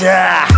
Gotcha!